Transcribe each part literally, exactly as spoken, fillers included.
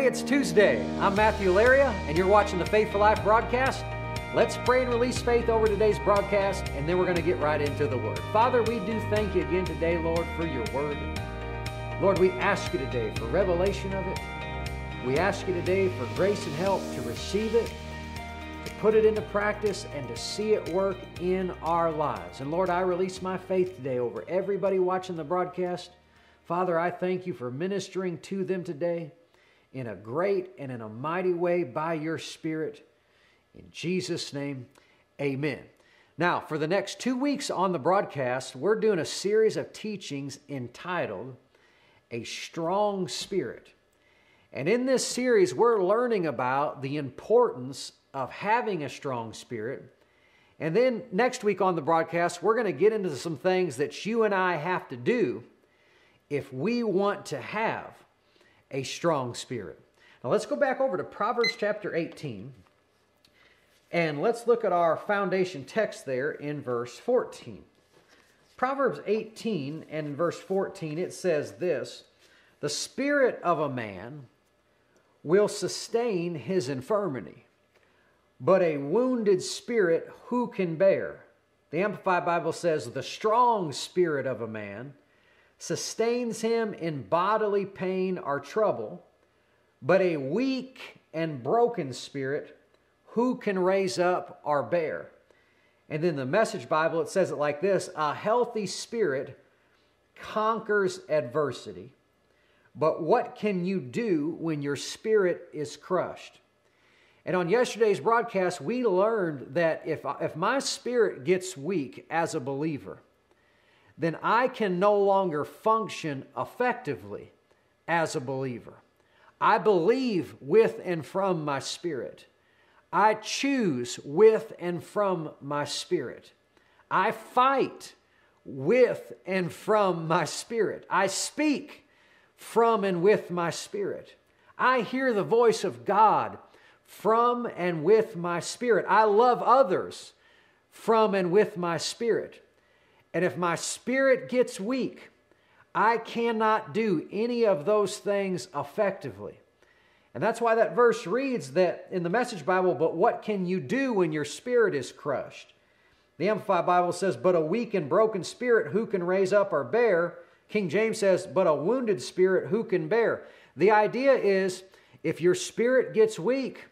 Today it's Tuesday. I'm Matthew Laria, and you're watching the Faith for Life broadcast. Let's pray and release faith over today's broadcast, and then we're going to get right into the Word. Father, we do thank you again today, Lord, for your Word. Lord, we ask you today for revelation of it. We ask you today for grace and help to receive it, to put it into practice, and to see it work in our lives. And Lord, I release my faith today over everybody watching the broadcast. Father, I thank you for ministering to them today in a great and in a mighty way by your Spirit. In Jesus' name, amen. Now, for the next two weeks on the broadcast, we're doing a series of teachings entitled, A Strong Spirit. And in this series, we're learning about the importance of having a strong spirit. And then next week on the broadcast, we're going to get into some things that you and I have to do if we want to have a strong spirit. Now, let's go back over to Proverbs chapter eighteen, and let's look at our foundation text there in verse fourteen. Proverbs eighteen and verse fourteen, it says this, "The spirit of a man will sustain his infirmity, but a wounded spirit who can bear?" The Amplified Bible says, "The strong spirit of a man sustains him in bodily pain or trouble, but a weak and broken spirit who can raise up or bear?" And then the Message Bible, it says it like this, "A healthy spirit conquers adversity, but what can you do when your spirit is crushed?" And on yesterday's broadcast, we learned that if, if my spirit gets weak as a believer, then I can no longer function effectively as a believer. I believe with and from my spirit. I choose with and from my spirit. I fight with and from my spirit. I speak from and with my spirit. I hear the voice of God from and with my spirit. I love others from and with my spirit. And if my spirit gets weak, I cannot do any of those things effectively. And that's why that verse reads that in the Message Bible, "But what can you do when your spirit is crushed?" The Amplified Bible says, "But a weak and broken spirit who can raise up or bear?" King James says, "But a wounded spirit who can bear?" The idea is, if your spirit gets weak,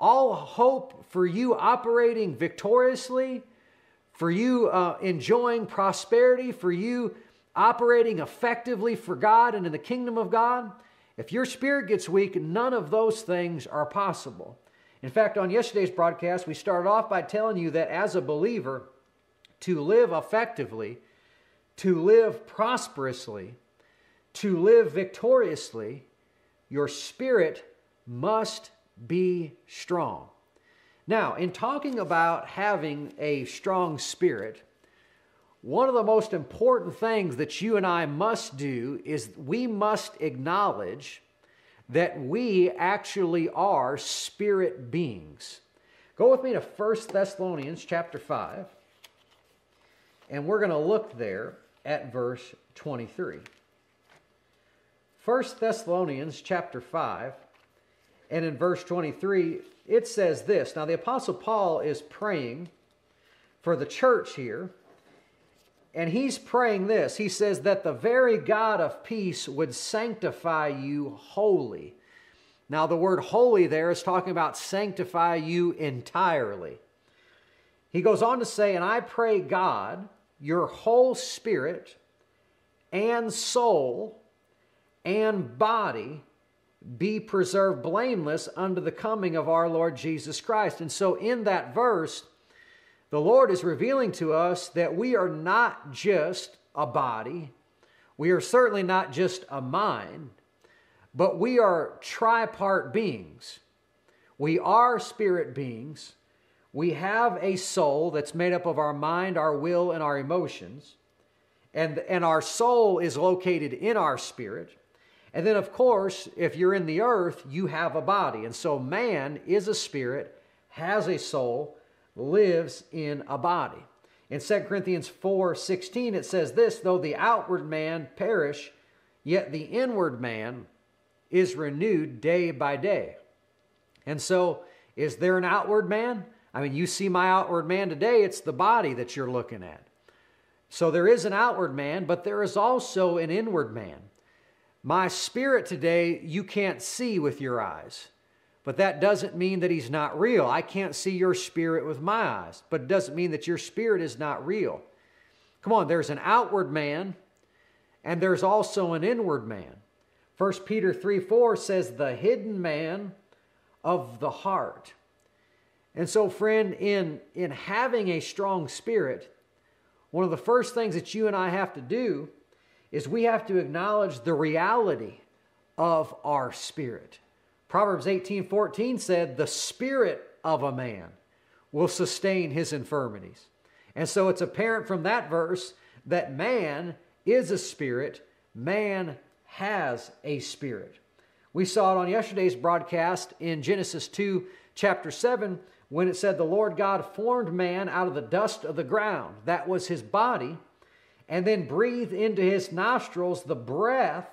all hope for you operating victoriously, for you uh, enjoying prosperity, for you operating effectively for God and in the kingdom of God, if your spirit gets weak, none of those things are possible. In fact, on yesterday's broadcast, we started off by telling you that as a believer, to live effectively, to live prosperously, to live victoriously, your spirit must be strong. Now, in talking about having a strong spirit, one of the most important things that you and I must do is we must acknowledge that we actually are spirit beings. Go with me to First Thessalonians chapter five, and we're going to look there at verse twenty-three. First Thessalonians chapter five, and in verse twenty-three, it says this. Now, the Apostle Paul is praying for the church here, and he's praying this. He says that the very God of peace would sanctify you wholly. Now, the word holy there is talking about sanctify you entirely. He goes on to say, "And I pray God, your whole spirit and soul and body be preserved blameless unto the coming of our Lord Jesus Christ." And so in that verse, the Lord is revealing to us that we are not just a body. We are certainly not just a mind, but we are tripart beings. We are spirit beings. We have a soul that's made up of our mind, our will, and our emotions. And, and our soul is located in our spirit. And then, of course, if you're in the earth, you have a body. And so man is a spirit, has a soul, lives in a body. In Second Corinthians four sixteen, it says this, "Though the outward man perish, yet the inward man is renewed day by day. And so, is there an outward man? I mean, you see my outward man today, it's the body that you're looking at. So there is an outward man, but there is also an inward man. My spirit today, you can't see with your eyes, but that doesn't mean that he's not real. I can't see your spirit with my eyes, but it doesn't mean that your spirit is not real. Come on, there's an outward man, and there's also an inward man. First Peter three four says, the hidden man of the heart. And so, friend, in, in having a strong spirit, one of the first things that you and I have to do is we have to acknowledge the reality of our spirit. Proverbs eighteen fourteen said, the spirit of a man will sustain his infirmities. And so it's apparent from that verse that man is a spirit, man has a spirit. We saw it on yesterday's broadcast in Genesis two, chapter seven, when it said the Lord God formed man out of the dust of the ground. That was his body. And then breathed into his nostrils the breath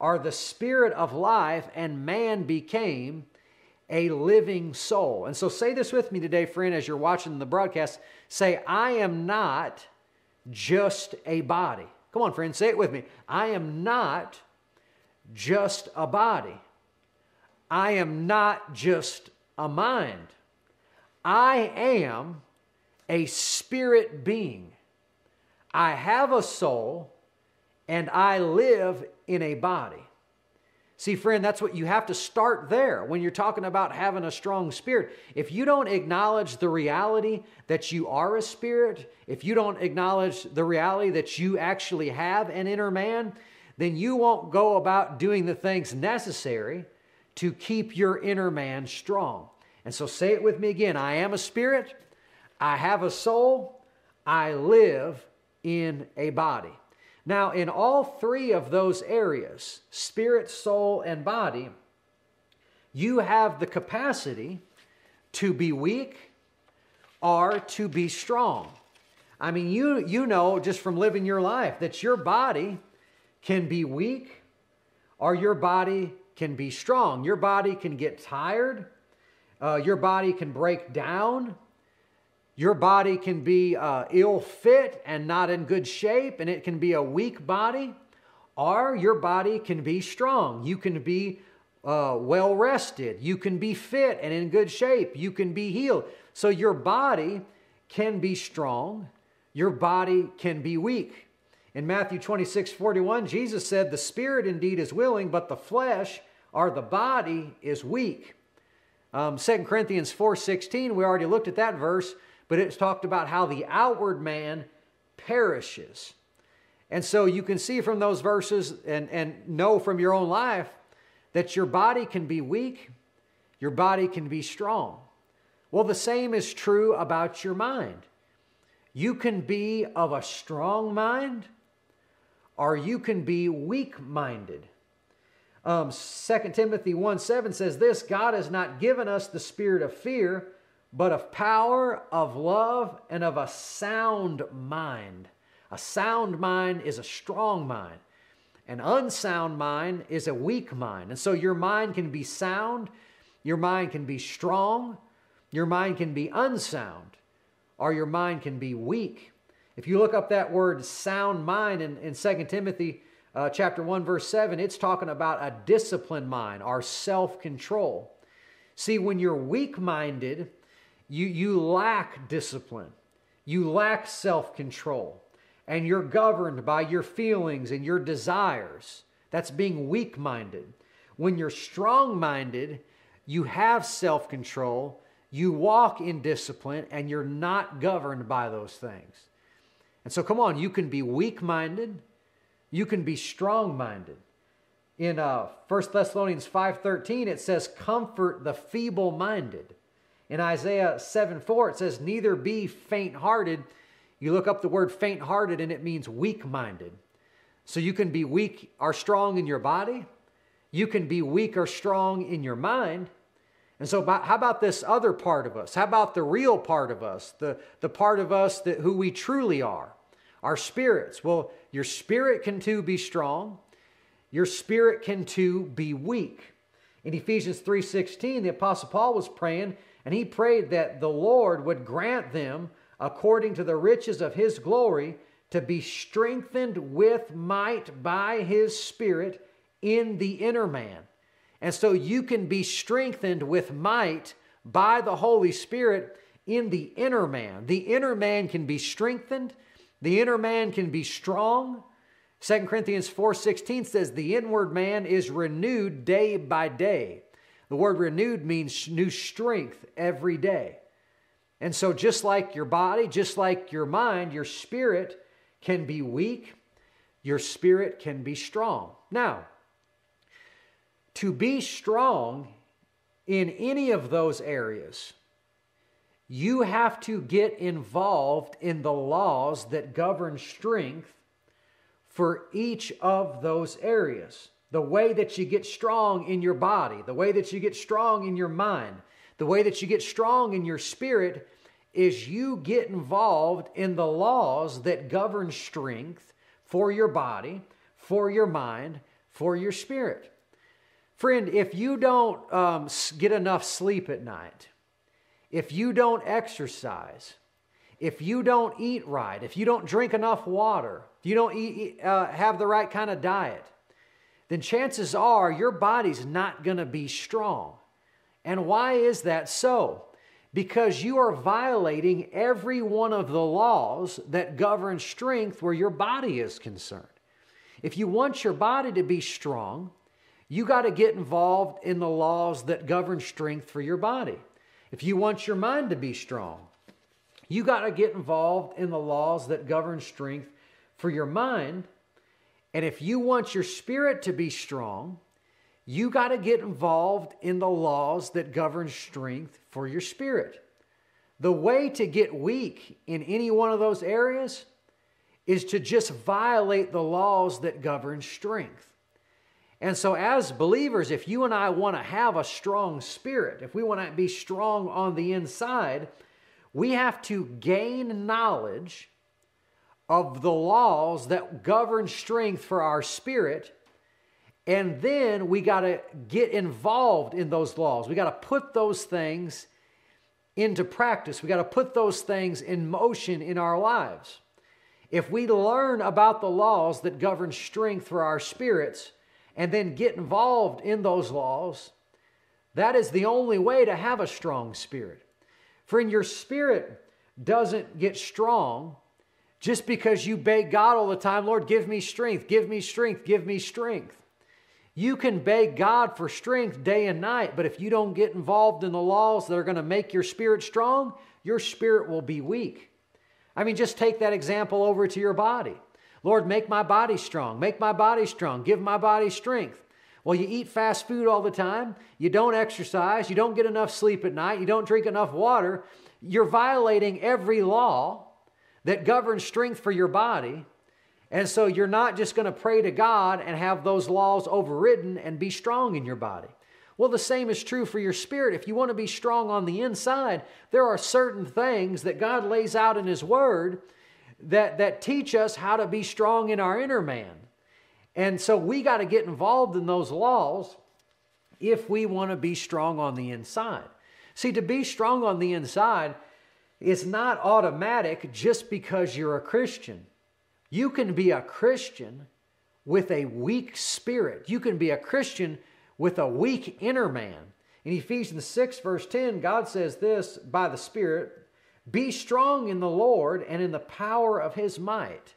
or the spirit of life, and man became a living soul. And so say this with me today, friend, as you're watching the broadcast. Say, I am not just a body. Come on, friend, say it with me. I am not just a body. I am not just a mind. I am a spirit being. I have a soul, and I live in a body. See, friend, that's what you have to start there when you're talking about having a strong spirit. If you don't acknowledge the reality that you are a spirit, if you don't acknowledge the reality that you actually have an inner man, then you won't go about doing the things necessary to keep your inner man strong. And so say it with me again. I am a spirit. I have a soul. I live in a body. Now, in all three of those areas, spirit, soul, and body, you have the capacity to be weak or to be strong. I mean, you, you know just from living your life that your body can be weak or your body can be strong. Your body can get tired. Uh, your body can break down. Your body can be uh, ill-fit and not in good shape, and it can be a weak body, or your body can be strong. You can be uh, well-rested. You can be fit and in good shape. You can be healed. So your body can be strong. Your body can be weak. In Matthew twenty-six forty-one, Jesus said, the spirit indeed is willing, but the flesh or the body is weak. Um, Second Corinthians four sixteen, we already looked at that verse. But it's talked about how the outward man perishes. And so you can see from those verses and, and know from your own life that your body can be weak, your body can be strong. Well, the same is true about your mind. You can be of a strong mind or you can be weak-minded. Um, Second Timothy one seven says this, God has not given us the spirit of fear, but of power, of love, and of a sound mind. A sound mind is a strong mind. An unsound mind is a weak mind. And so your mind can be sound, your mind can be strong, your mind can be unsound, or your mind can be weak. If you look up that word sound mind in, in Second Timothy uh, chapter one, verse seven, it's talking about a disciplined mind, our self-control. See, when you're weak-minded, You, you lack discipline, you lack self-control, and you're governed by your feelings and your desires. That's being weak-minded. When you're strong-minded, you have self-control, you walk in discipline, and you're not governed by those things. And so come on, you can be weak-minded, you can be strong-minded. In uh, First Thessalonians five thirteen, it says, comfort the feeble-minded. In Isaiah seven four, it says, neither be faint-hearted. You look up the word faint-hearted, and it means weak-minded. So you can be weak or strong in your body. You can be weak or strong in your mind. And so how about this other part of us? How about the real part of us, the, the part of us that who we truly are, our spirits? Well, your spirit can too be strong. Your spirit can too be weak. In Ephesians three sixteen, the Apostle Paul was praying, and he prayed that the Lord would grant them, according to the riches of His glory, to be strengthened with might by His Spirit in the inner man. And so you can be strengthened with might by the Holy Spirit in the inner man. The inner man can be strengthened. The inner man can be strong. Second Corinthians four sixteen says, the inward man is renewed day by day. The word renewed means new strength every day. And so just like your body, just like your mind, your spirit can be weak. Your spirit can be strong. Now, to be strong in any of those areas, you have to get involved in the laws that govern strength for each of those areas. The way that you get strong in your body, the way that you get strong in your mind, the way that you get strong in your spirit is you get involved in the laws that govern strength for your body, for your mind, for your spirit. Friend, if you don't um, get enough sleep at night, if you don't exercise, if you don't eat right, if you don't drink enough water, if you don't eat, uh, have the right kind of diet, then chances are your body's not going to be strong. And why is that so? Because you are violating every one of the laws that govern strength where your body is concerned. If you want your body to be strong, you got to get involved in the laws that govern strength for your body. If you want your mind to be strong, you got to get involved in the laws that govern strength for your mind. And if you want your spirit to be strong, you got to get involved in the laws that govern strength for your spirit. The way to get weak in any one of those areas is to just violate the laws that govern strength. And so as believers, if you and I want to have a strong spirit, if we want to be strong on the inside, we have to gain knowledge of the laws that govern strength for our spirit. And then we got to get involved in those laws. We got to put those things into practice. We got to put those things in motion in our lives. If we learn about the laws that govern strength for our spirits and then get involved in those laws, that is the only way to have a strong spirit. Friend, your spirit doesn't get strong just because you beg God all the time, Lord, give me strength, give me strength, give me strength. You can beg God for strength day and night, but if you don't get involved in the laws that are going to make your spirit strong, your spirit will be weak. I mean, just take that example over to your body. Lord, make my body strong, make my body strong, give my body strength. Well, you eat fast food all the time, you don't exercise, you don't get enough sleep at night, you don't drink enough water. You're violating every law that governs strength for your body. And so you're not just going to pray to God and have those laws overridden and be strong in your body. Well, the same is true for your spirit. If you want to be strong on the inside, there are certain things that God lays out in His Word that, that teach us how to be strong in our inner man. And so we got to get involved in those laws if we want to be strong on the inside. See, to be strong on the inside is not automatic just because you're a Christian. You can be a Christian with a weak spirit. You can be a Christian with a weak inner man. In Ephesians six verse ten, God says this by the Spirit, be strong in the Lord and in the power of His might.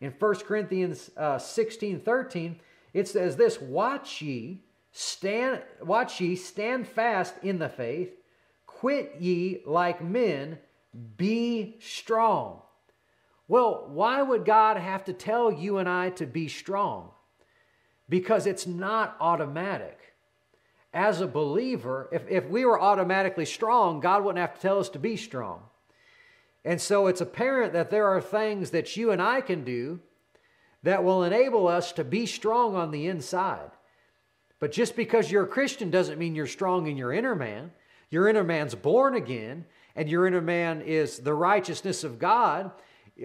In First Corinthians sixteen thirteen, it says this, watch ye, stand, watch ye, stand fast in the faith, quit ye like men, be strong. Well, why would God have to tell you and I to be strong? Because it's not automatic. As a believer, if, if we were automatically strong, God wouldn't have to tell us to be strong. And so it's apparent that there are things that you and I can do that will enable us to be strong on the inside. But just because you're a Christian doesn't mean you're strong in your inner man. Your inner man's born again, and your inner man is the righteousness of God.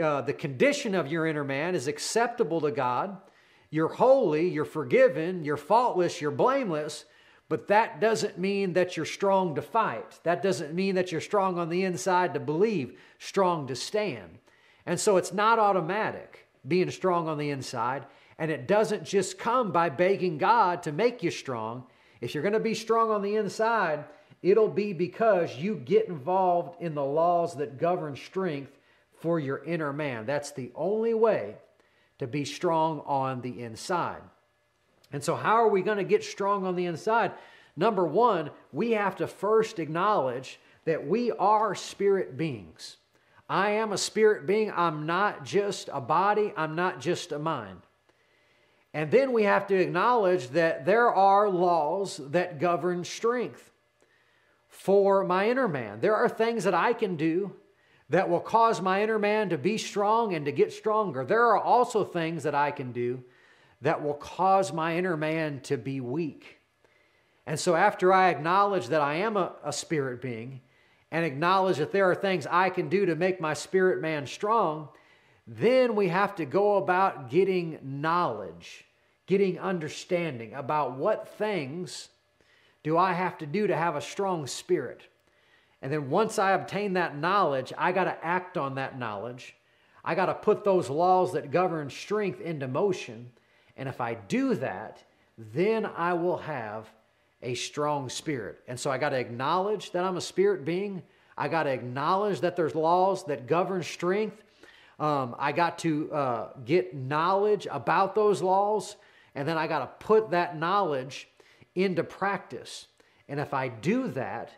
Uh, the condition of your inner man is acceptable to God. You're holy, you're forgiven, you're faultless, you're blameless, but that doesn't mean that you're strong to fight. That doesn't mean that you're strong on the inside to believe, strong to stand. And so it's not automatic, being strong on the inside, and it doesn't just come by begging God to make you strong. If you're going to be strong on the inside, it'll be because you get involved in the laws that govern strength for your inner man. That's the only way to be strong on the inside. And so how are we going to get strong on the inside? Number one, we have to first acknowledge that we are spirit beings. I am a spirit being. I'm not just a body. I'm not just a mind. And then we have to acknowledge that there are laws that govern strength for my inner man. There are things that I can do that will cause my inner man to be strong and to get stronger. There are also things that I can do that will cause my inner man to be weak. And so after I acknowledge that I am a, a spirit being and acknowledge that there are things I can do to make my spirit man strong, then we have to go about getting knowledge, getting understanding about what things do I have to do to have a strong spirit. And then once I obtain that knowledge, I got to act on that knowledge. I got to put those laws that govern strength into motion. And if I do that, then I will have a strong spirit. And so I got to acknowledge that I'm a spirit being. I got to acknowledge that there's laws that govern strength. Um, I got to uh, get knowledge about those laws, and then I got to put that knowledge into practice. And if I do that,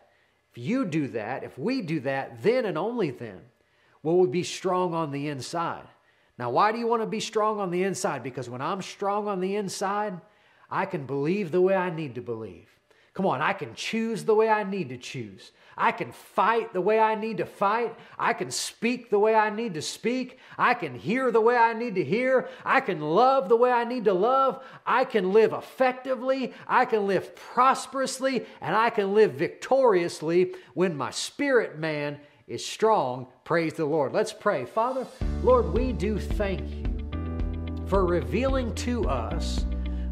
if you do that, if we do that, then and only then will we be strong on the inside. Now, why do you want to be strong on the inside? Because when I'm strong on the inside, I can believe the way I need to believe. Come on, I can choose the way I need to choose. I can fight the way I need to fight. I can speak the way I need to speak. I can hear the way I need to hear. I can love the way I need to love. I can live effectively. I can live prosperously. And I can live victoriously when my spirit man is strong. Praise the Lord. Let's pray. Father, Lord, we do thank you for revealing to us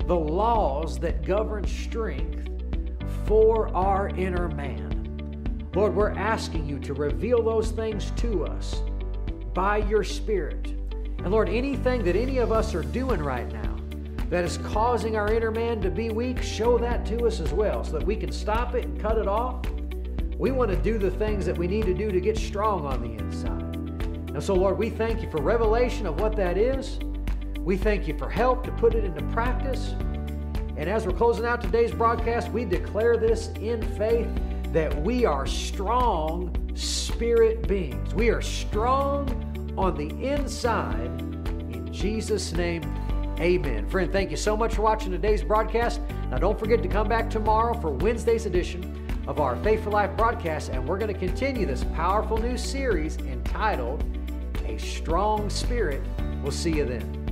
the laws that govern strength for our inner man. Lord, we're asking you to reveal those things to us by your Spirit. And Lord, anything that any of us are doing right now that is causing our inner man to be weak, show that to us as well so that we can stop it and cut it off. We want to do the things that we need to do to get strong on the inside. And so Lord, we thank you for revelation of what that is. We thank you for help to put it into practice. And as we're closing out today's broadcast, we declare this in faith that we are strong spirit beings. We are strong on the inside. In Jesus' name, amen. Friend, thank you so much for watching today's broadcast. Now, don't forget to come back tomorrow for Wednesday's edition of our Faith for Life broadcast, and we're going to continue this powerful new series entitled A Strong Spirit. We'll see you then.